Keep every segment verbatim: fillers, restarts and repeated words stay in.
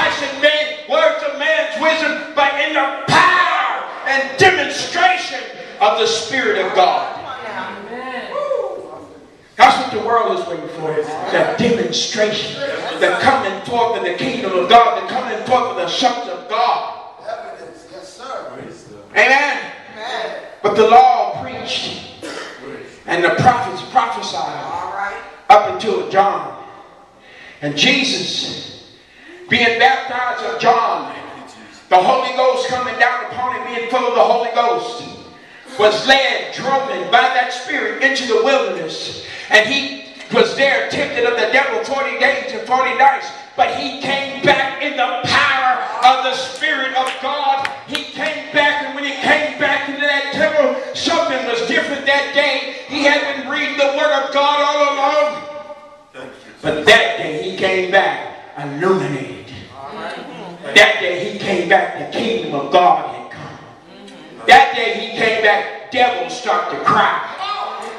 enticing man, words of man's wisdom, but in the power and demonstration of the Spirit of God. That's what the world is waiting for, the demonstration, the coming forth of the kingdom of God, the coming forth of the sons of God. Evidence, yes, sir. Amen. Amen. But the law preached and the prophets prophesied all right. up until John. And Jesus, being baptized of John, the Holy Ghost coming down upon him, being full of the Holy Ghost, was led, driven by that Spirit into the wilderness. And he was there tempted of the devil forty days and forty nights. But he came back in the power of the Spirit of God. He came back, and when he came back into that temple, something was different that day. He had been reading the Word of God all along. But that day he came back illuminated. That day he came back, the kingdom of God. That day he came back, devils start to cry.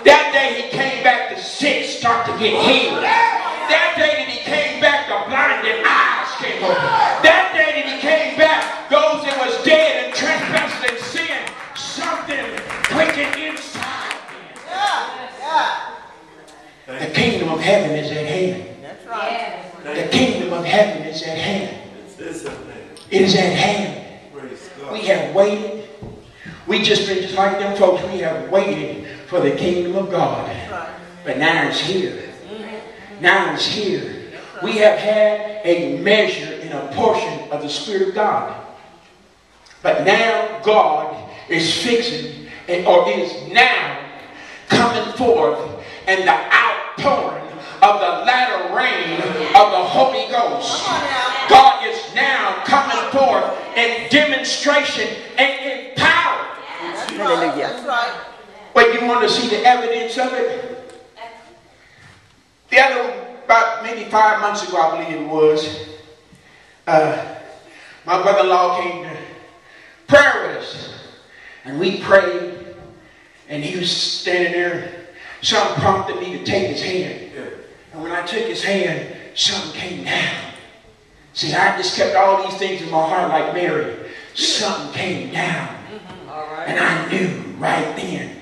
That day he came back, the sick start to get healed. That day that he came back, the blinded eyes came open. That day that he came back, those that was dead and transgressed in sin, something quickened inside them. The kingdom of heaven is at hand. That's right. The kingdom of heaven is at hand. It is at hand. We have waited. We just been just like them folks. We have waited for the kingdom of God. But now it's here. Now it's here. We have had a measure and a portion of the Spirit of God. But now God is fixing and or is now coming forth and the outpouring of the latter rain of the Holy Ghost. God is now coming forth in demonstration and in power. Hallelujah. But you want to see the evidence of it? The other, about maybe five months ago, I believe it was, uh, my brother-in-law came to prayer with us. And we prayed. And he was standing there. Something prompted me to take his hand. And when I took his hand, something came down. See, I just kept all these things in my heart like Mary. Something came down. And I knew right then,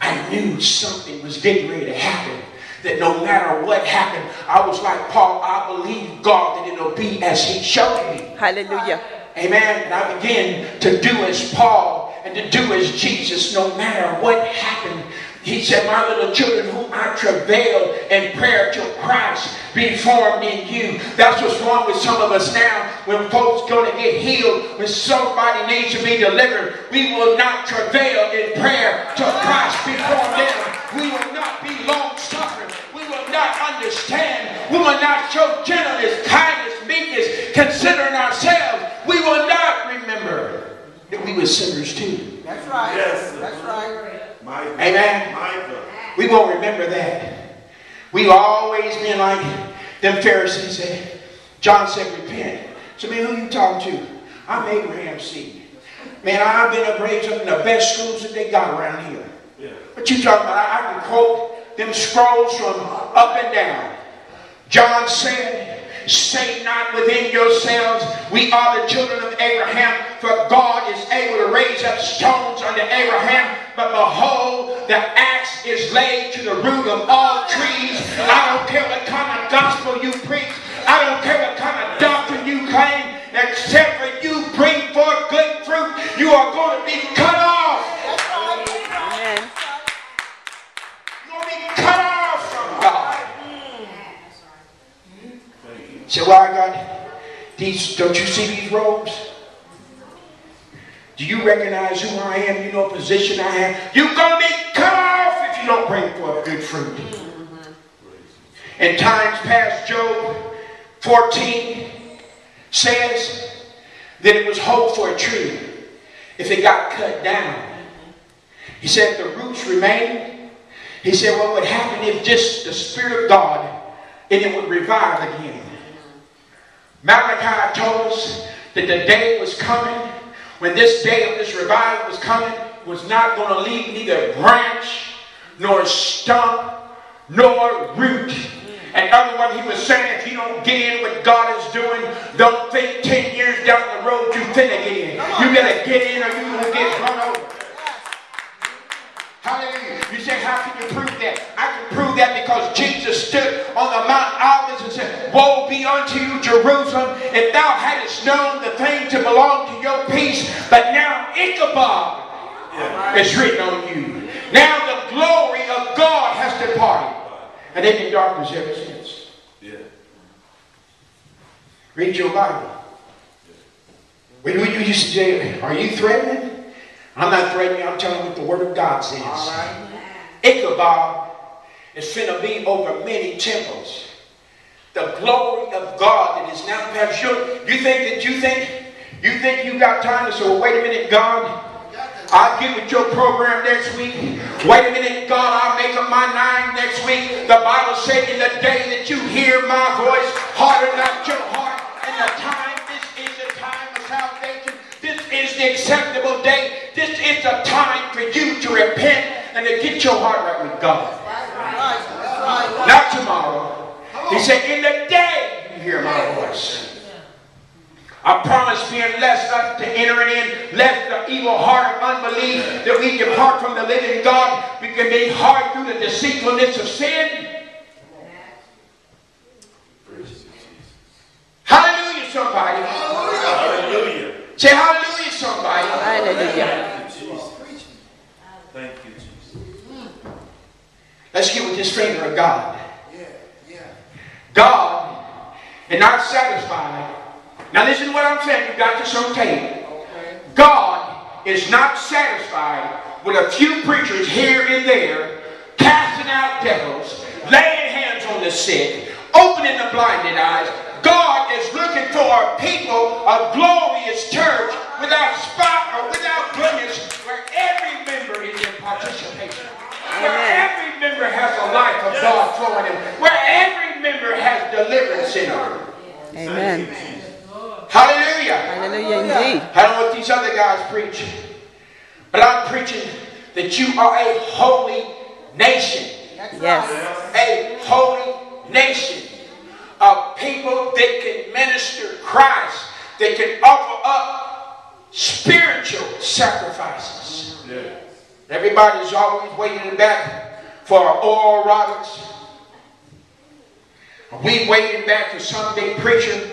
I knew something was getting ready to happen. That no matter what happened, I was like Paul, I believe God that it'll be as he showed me. Hallelujah. Amen. And I began to do as Paul and to do as Jesus no matter what happened. He said, my little children whom I travail in prayer till Christ be formed in you. That's what's wrong with some of us now. When folks going to get healed, when somebody needs to be delivered, we will not travail in prayer till Christ be formed in them. We will not be long-suffering. We will not understand. We will not show gentleness, kindness, meekness, considering ourselves. We will not remember that we were sinners too. That's right. Yes. That's right. Michael. Amen. Michael. We won't remember that. We've always been like them Pharisees said. John said, repent. So, man, who you talking to? I'm Abraham's seed. Man, I've been up raised up in the best schools that they got around here. Yeah. What you talking about? I, I can quote them scrolls from up and down. John said, say not within yourselves, we are the children of Abraham, for God is able to raise up stones unto Abraham. But behold, the axe is laid to the root of all trees. I don't care what kind of gospel you preach. I don't care what kind of doctrine you claim. Except for you bring forth good fruit, you are going to be cut off. Amen. You're going to be cut off from God. So why, God, these, don't you see these robes? Do you recognize who I am? You know what position I am? You're going to be cut off if you don't bring forth good fruit. In times past, Job fourteen says that it was hope for a tree if it got cut down. He said the roots remained. He said what would happen if just the Spirit of God and it would revive again. Malachi told us that the day was coming when this day of this revival was coming, was not going to leave neither branch, nor stump, nor root. And other one, he was saying, if you don't get in what God is doing, don't think ten years down the road you think to get in. You better get in or you're going to get run over. Hallelujah. You say, how can you prove that? I can prove that because Jesus stood on the Mount Olives and said, woe be unto you, Jerusalem, if thou hadst known the thing to belong to your peace, but now Ichabod is written on you. Now the glory of God has departed. And they've been darkness ever since. Yeah. Read your Bible. When you used to say, are you threatening? I'm not threatening, I'm telling you what the Word of God says. Right. Ichabod is finna be over many temples. The glory of God that is now perhaps you. You think that you think, you think you got time to say, well, wait a minute, God, I'll get with your program next week. Wait a minute, God, I'll make up my mind next week. The Bible said in the day that you hear my voice, harden not your heart, and the time, this is the time of salvation. This is the acceptable day. This is the time for you to repent and to get your heart right with God. Not tomorrow. He said, in the day you hear my voice. I promise, being lest us to enter it in, lest the evil heart of unbelief that we depart from the living God, we can be hard through the deceitfulness of sin. Hallelujah, somebody. Hallelujah. Say hallelujah, somebody. Hallelujah. Thank you, Jesus. Let's get with this finger of God. God is not satisfied. Now listen to what I'm saying. You've got this on tape. God is not satisfied with a few preachers here and there casting out devils, laying hands on the sick, opening the blinded eyes. God is looking for a people, a glorious church, without spot or without blemish, where every member is in participation. Where every member has a life of God flowing in. Where every member has deliverance in them. Amen. Hallelujah. Hallelujah indeed. I don't know what these other guys preach, but I'm preaching that you are a holy nation. Yes. A holy nation. Of people that can minister Christ, that can offer up spiritual sacrifices. Yeah. Everybody's always waiting in the back for an Oral Roberts. We waiting back for some big preacher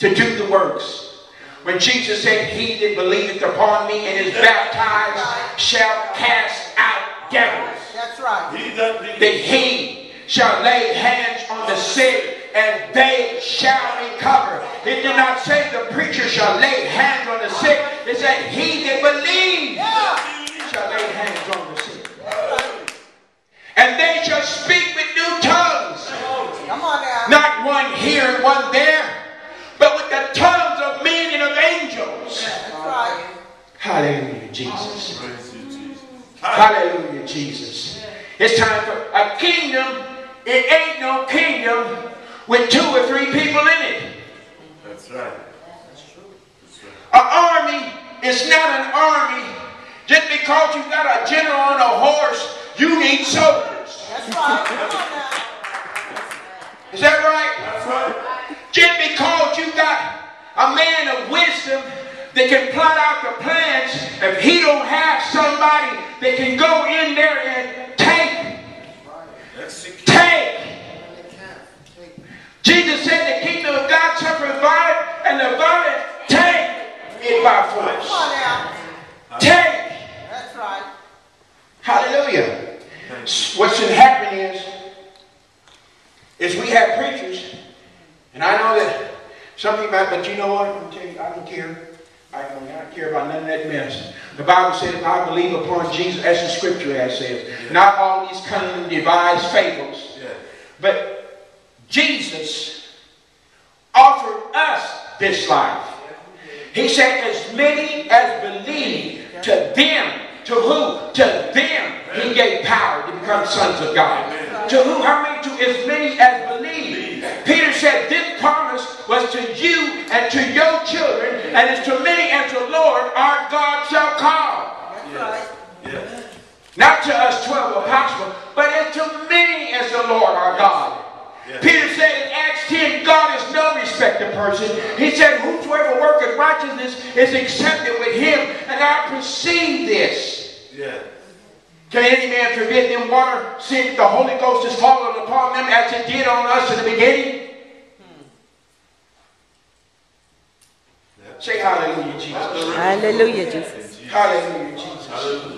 to do the works. When Jesus said, he that believeth upon me and is baptized shall cast out devils. That's right. That he shall lay hands on the sick, and they shall recover. It did not say the preacher shall lay hands on the sick. It said he that believes shall lay hands on the sick. And they shall speak with new tongues. Come on now. Not one here and one there, but with the tongues of men and of angels. That's right. Hallelujah, Jesus. Hallelujah, Jesus. It's time for a kingdom. It ain't no kingdom with two or three people in it. That's right. That's true. That's right. An army is not an army just because you've got a general on a horse. You need soldiers. That's right. Come on now. Is that right? That's right. Just because you've got a man of wisdom that can plot out the plans, if he don't have somebody that can go in there and take, take, Jesus said the kingdom of God suffereth violence, and the violent take it by force. Come on now. Take. That's right. Hallelujah. What should happen is, is we have preachers, and I know that some people have, but you know what? I'm tell you, I don't care. I don't, I don't care about none of that mess. The Bible said, if I believe upon Jesus, as the scripture as says, not all these cunning devised fables. Yeah. But Jesus offered us this life. He said, as many as believe, to them, to who? To them he gave power to become sons of God. To who? How many? To as many as believe. Peter said, this promise was to you and to your children, and as to many as the Lord our God shall call. Yes. Yes. Not to us twelve apostles, but as to many as the Lord our God. Yeah. Peter said in Acts ten, God is no respecter of person. He said, whosoever worketh righteousness is accepted with him. And I perceive this. Yeah. Can any man forbid them water, seeing that the Holy Ghost is fallen upon them as it did on us in the beginning? Hmm. Yeah. Say hallelujah, Jesus. Hallelujah, Jesus. Hallelujah, Jesus. Hallelujah.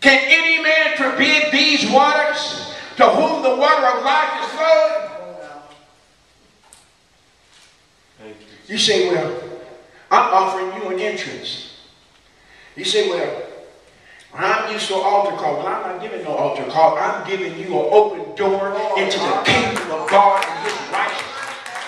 Can any man forbid these waters, to whom the water of life is flowing? You say, well, I'm offering you an entrance. You say, well, I'm used to an altar call. Well, I'm not giving no altar call. I'm giving you an open door into the kingdom of God and His righteousness.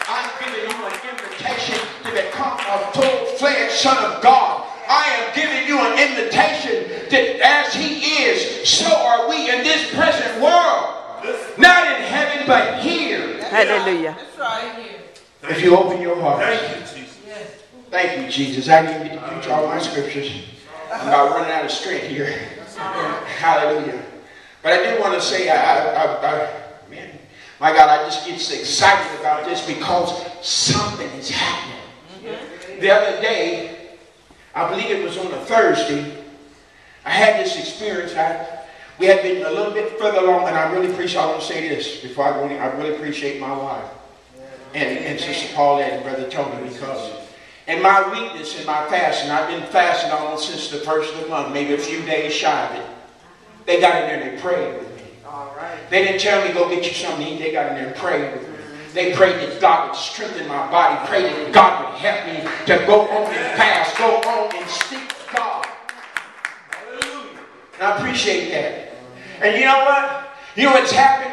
I'm giving you an invitation to become a full-fledged son of God. I am giving you an invitation that as He is, so are we in this present world. Not in heaven, but here. Hallelujah. That's right. If you open your heart. Thank you, Jesus. Thank you, Jesus. I didn't get to preach all my scriptures. I'm about running out of strength here. Hallelujah. But I do want to say, I, I, I, man, my God, I just get excited about this because something is happening. The other day, I believe it was on a Thursday, I had this experience. I, we had been a little bit further along, and I really appreciate, I want to say this before I go in, I really appreciate my wife and, and Sister Paulette and Brother Tony, because in my weakness, in my fasting, I've been fasting almost since the first of the month, maybe a few days shy of it. They got in there and they prayed with me. All right. They didn't tell me, go get you something to eat. They got in there and prayed with me. They prayed that God would strengthen my body. Prayed that God would help me to go on and fast. Go on and seek God. Hallelujah. And I appreciate that. And you know what? You know what's happened?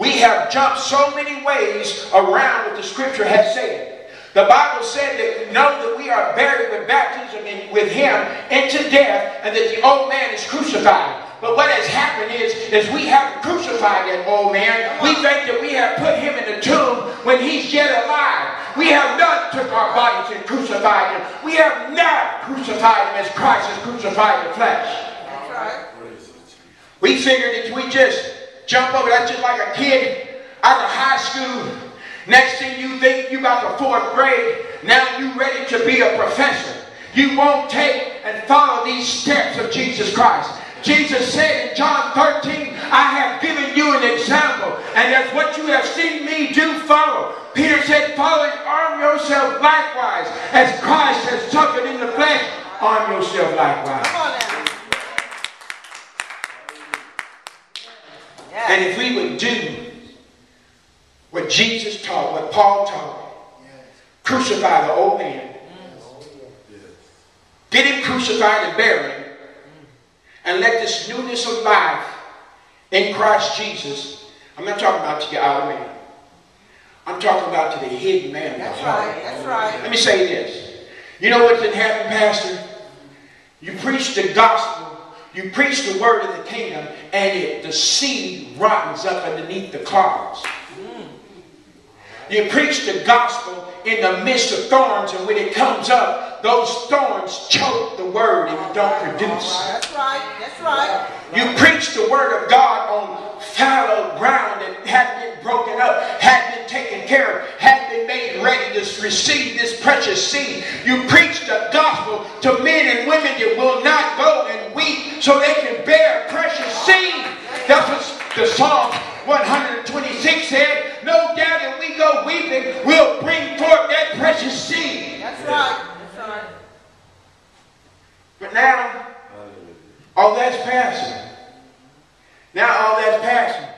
We have jumped so many ways around what the scripture has said. The Bible said that know that we are buried with baptism in, with Him into death, and that the old man is crucified. But what has happened is, is we haven't crucified that old man. We think that we have put him in the tomb when he's yet alive. We have not took our bodies and crucified him. We have not crucified him as Christ has crucified the flesh. Right. We figured that we just jump over. That's just like a kid out of high school. Next thing you think you got the fourth grade. Now you ready to be a professor. You won't take and follow these steps of Jesus Christ. Jesus said in John thirteen, I have given you an example, and that's what you have seen me do, follow. Peter said, follow and arm yourself likewise, as Christ has suffered in the flesh, arm yourself likewise. Yeah. And if we would do what Jesus taught, what Paul taught, yes. Crucify the old man, yes. Get him crucified and buried, and let this newness of life in Christ Jesus, I'm not talking about to the outer man. I'm talking about to the hidden man. That's right, that's right. Let me say this. You know what didn't happen, Pastor? You preach the gospel, you preach the word of the kingdom, and it, the seed rottens up underneath the clouds. Mm. You preach the gospel in the midst of thorns, and when it comes up, those thorns choke the word and you don't produce. That's right, that's right. You preach the word of God on fallow ground that hadn't been broken up, hadn't been taken care of, hadn't been made ready to receive this precious seed. You preach the gospel to men and women that will not go and weep so they can bear precious seed. That's what the Psalm one twenty-six said. No doubt if we go weeping, we'll bring forth that precious seed. That's right. But now, all that's passing. Now all that's passing.